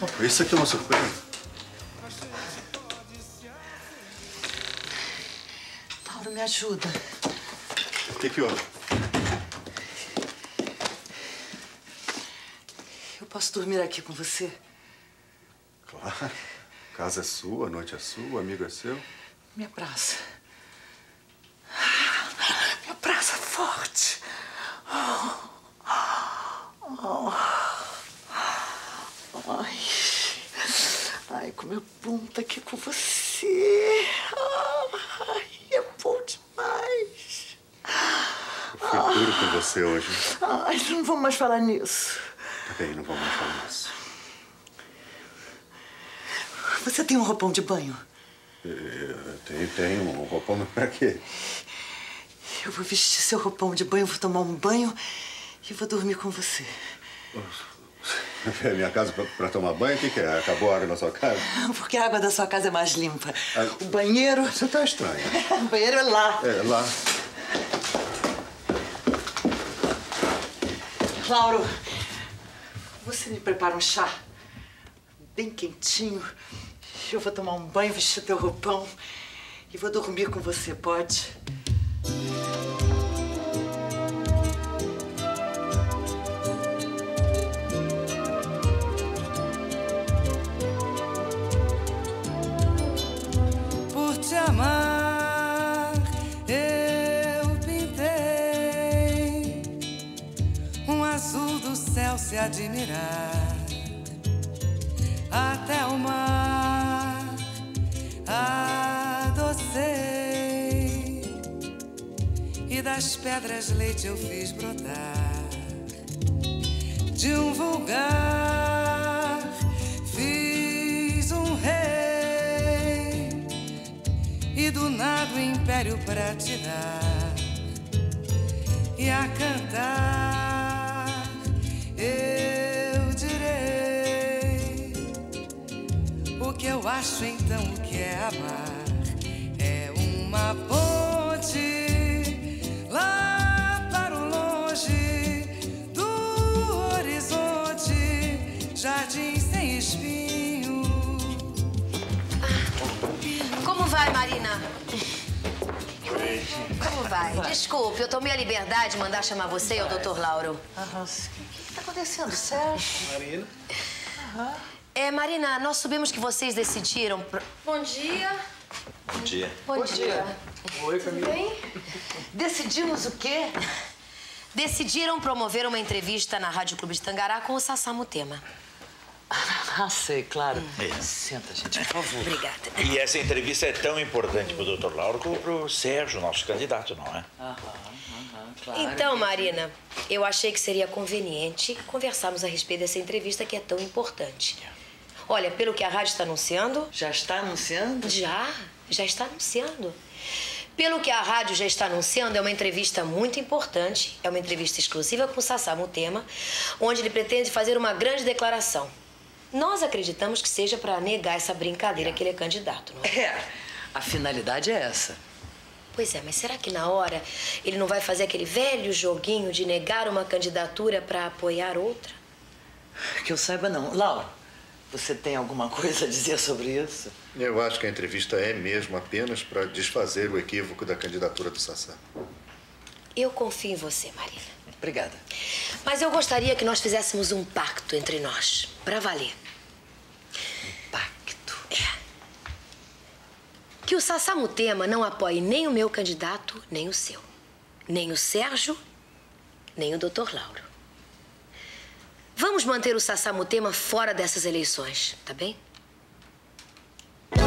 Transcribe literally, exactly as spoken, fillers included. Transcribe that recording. Oh, isso aqui é uma surpresa. Lauro, me ajuda. O que que houve? Eu posso dormir aqui com você? Claro. A casa é sua, a noite é sua, o amigo é seu. Me abraça. Me abraça forte. Oh. Oh. Ai. Ai, como é bom estar aqui com você. Ai, é bom demais. Eu fui duro com você hoje. Ai, não vamos mais falar nisso. Tá bem, não vamos mais falar nisso. Você tem um roupão de banho? Eu tenho, tenho. Um roupão pra quê? Eu vou vestir seu roupão de banho, vou tomar um banho e vou dormir com você. É minha casa pra, pra tomar banho? O que que é? Acabou a água na sua casa? Porque a água da sua casa é mais limpa. Ah, o banheiro... Você tá estranha. O banheiro é lá. É, lá. Lauro, você me prepara um chá bem quentinho. Eu vou tomar um banho, vestir teu roupão e vou dormir com você, pode? Por te amar, eu pintei um azul do céu se admirar até o mar. Adocei e das pedras leite eu fiz brotar, de um vulgar fiz um rei e do nada o império pra te dar e a cantar eu direi o que eu acho então o que é amar. É uma ponte lá para o longe do horizonte, jardim sem espinho. Ah, como vai, Marina? Oi. Como vai? Desculpe, eu tomei a liberdade de mandar chamar você e o doutor Lauro. Aham. O que está acontecendo, Sérgio? Marina? Aham. É, Marina, nós soubemos que vocês decidiram... Pro... Bom dia. Bom dia. Bom dia. Oi, Camila. Bem? Decidimos o quê? Decidiram promover uma entrevista na Rádio Clube de Tangará com o Sassá Mutema. Ah, sei, claro. É. Senta, gente, por favor. Obrigada. E essa entrevista é tão importante para o doutor Lauro como para o Sérgio, nosso candidato, não é? Aham, aham, claro. Então, Marina, eu achei que seria conveniente conversarmos a respeito dessa entrevista que é tão importante. Olha, pelo que a rádio está anunciando... Já está anunciando? Já, já está anunciando. Pelo que a rádio já está anunciando, é uma entrevista muito importante, é uma entrevista exclusiva com o Sassá Mutema, onde ele pretende fazer uma grande declaração. Nós acreditamos que seja para negar essa brincadeira que ele é candidato, não é? É, a finalidade é essa. Pois é, mas será que na hora ele não vai fazer aquele velho joguinho de negar uma candidatura para apoiar outra? Que eu saiba, não. Laura, você tem alguma coisa a dizer sobre isso? Eu acho que a entrevista é mesmo apenas para desfazer o equívoco da candidatura do Sassá. Eu confio em você, Marina. Obrigada. Mas eu gostaria que nós fizéssemos um pacto entre nós, pra valer. Um pacto? É. Que o Sassá Mutema não apoie nem o meu candidato, nem o seu. Nem o Sérgio, nem o doutor Lauro. Vamos manter o Sassá Mutema fora dessas eleições, tá bem?